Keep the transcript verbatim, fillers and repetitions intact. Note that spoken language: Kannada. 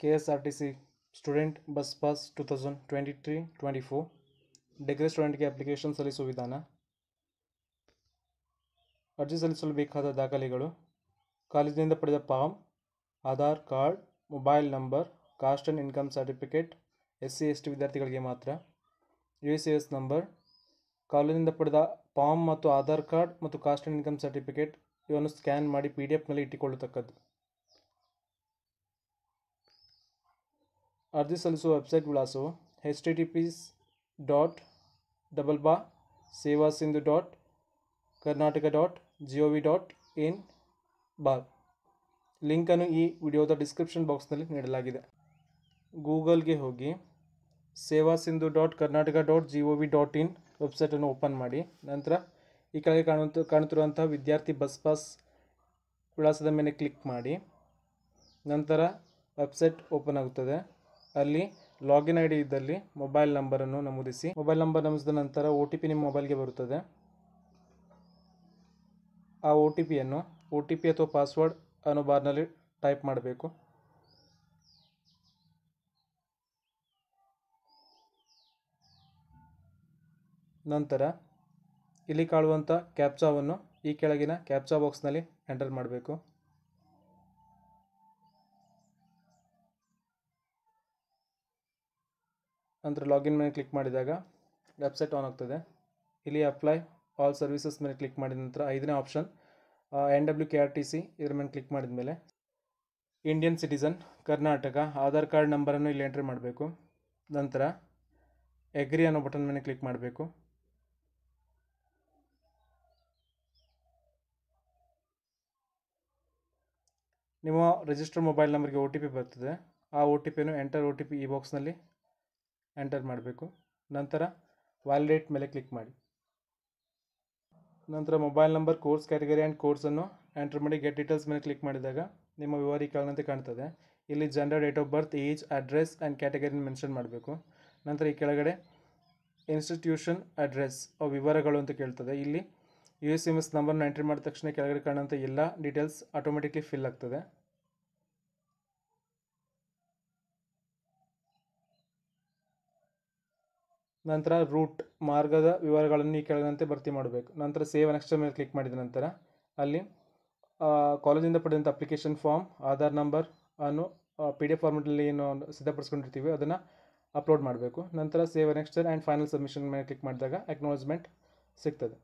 K S R T C Student Bus Pass twenty twenty-three twenty-four Degree Student के application सलिसो विधाना अर्जी सलिसो बेखादा दाखलेगलो कॉलेज निंदा पढ़े form Aadhaar card mobile number caste and income certificate SC ST विद्यार्थिगळिगे मात्र यूएसएस नंबर कॉलेज निंदा पढ़े पाम ಮತ್ತು आधार कार्ड ಮತ್ತು कास्ट एंड इनकम सर्टिफिकेट इवन्नु स्कैन ಮಾಡಿ पीडीएफ ನಲ್ಲಿ ಇಟ್ಟಿಕೊಳ್ಳುತ್ತಕ್ಕದ್ದು अर्जी सलिसो वेबसाइट विलासवु H T T P S colon slash slash seva sindhu dot karnataka dot gov dot in बार लिंक अनु ई विडियोद डिस्क्रिप्शन बॉक्स नल्लि नीडलागिदे गूगल गे होगी seva sindhu dot karnataka dot gov dot in website अनु ओपन माडि नंतर ई केळगे काणुत्त काणुत्तिरुवंत विद्यार्थी बस पास विलासद मेले क्लिक माडि नंतर वेबसाइट ओपन आगुत्तदे अल्लि लॉगिन आईडी ಇದ್ದಲ್ಲಿ ಮೊಬೈಲ್ ನಂಬರ್ ಅನ್ನು ನಮೂದಿಸಿ ಮೊಬೈಲ್ ನಂಬರ್ ನಮೂದಿಸಿದ ನಂತರ O T P ನಿಮ್ಮ ಮೊಬೈಲ್ ಗೆ ಬರುತ್ತದೆ ಆ O T P ಅನ್ನು O T P ಅಥವಾ ಪಾಸ್ವರ್ಡ್ ಅನ್ನು ಬಾರ್ ನಲ್ಲಿ ಟೈಪ್ ಮಾಡಬೇಕು ನಂತರ ಇಲ್ಲಿ ಕಾಣುವಂತ ಕ್ಯಾಪ್ಚಾವನ್ನು ಈ ಕೆಳಗಿನ ಕ್ಯಾಪ್ಚಾ ಬಾಕ್ಸ್ ನಲ್ಲಿ ಎಂಟರ್ ಮಾಡಬೇಕು अंतर लॉगिन में क्लिक वेबसाइट ऑन आगुत्तदे इल्ली अप्लाई ऑल सर्विसेस में क्लिक नंतर ऐदने option N W K R T C इदर में क्लिक मेले Indian citizen Karnataka Aadhaar card number इल्ली एंटर माडबेकु नंतर एग्री अन्नो बटन में क्लिक माडबेकु निम्म रजिस्टर्ड मोबाइल नंबर गे O T P बर्तदे आ O T P अन्नु एंटर O T P ई बॉक्स नल्लि एंटर ಮಾಡಬೇಕು ನಂತರ ವ್ಯಾಲಿಡೇಟ್ ಮೇಲೆ ಕ್ಲಿಕ್ ಮಾಡಿ ನಂತರ mobile number course category and course ಅನ್ನು ಎಂಟರ್ ಮಾಡಿ ಗೆಟ್ ಡೀಟೇಲ್ಸ್ ಮೇಲೆ ಕ್ಲಿಕ್ ಮಾಡಿದಾಗ ನಿಮ್ಮ ವಿವರ ಕೆಳಗಡೆ ಕಾಣುತ್ತದೆ ಇಲ್ಲಿ gender date of birth age address and ಕ್ಯಾಟಗರಿಯನ್ನು ಮೆನ್ಷನ್ ಮಾಡಬೇಕು ನಂತರ ಈ ಕೆಳಗಡೆ ಇನ್ಸ್ಟಿಟ್ಯೂಷನ್ ಅಡ್ರೆಸ್ ಆ ವಿವರಗಳು ಅಂತ ಕೇಳುತ್ತದೆ ಇಲ್ಲಿ U S M S number ಅನ್ನು ಎಂಟರ್ ಮಾಡಿದ ತಕ್ಷಣ ಕೆಳಗಡೆ ಕಾಣುವಂತ ಎಲ್ಲಾ ಡೀಟೇಲ್ಸ್ ಆಟೋಮ್ಯಾಟಿಕಲಿ ಫಿಲ್ ಆಗುತ್ತದೆ ನಂತರ ರೂಟ್ ಮಾರ್ಗದ ವಿವರಗಳನ್ನು ಈ ಕೆಳಗಂತೆ ಭರ್ತಿ ಮಾಡಬೇಕು ನಂತರ ಸೇವ್ ನೆಕ್ಸ್ಟ್ ಮೇಲೆ ಕ್ಲಿಕ್ ಮಾಡಿದ ನಂತರ ಅಲ್ಲಿ ಕಾಲೇಜಿಂದ ಪಡೆದಂತ ಅಪ್ಲಿಕೇಶನ್ ಫಾರ್ಮ್ ಆಧಾರ್ ನಂಬರ್ ಅನ್ನು P D F ಫಾರ್ಮೆಟ್ ಅಲ್ಲಿ ಏನು ಸಿದ್ಧಪಡಿಸಿಕೊಂಡಿರ್ತೀವಿ ಅದನ್ನ ಅಪ್ಲೋಡ್ ಮಾಡಬೇಕು ನಂತರ save next and final submission ಮೇಲೆ ಕ್ಲಿಕ್ ಮಾಡಿದಾಗ ಅಕ್ನಾಲೇಜ್ಮೆಂಟ್ ಸಿಗುತ್ತದೆ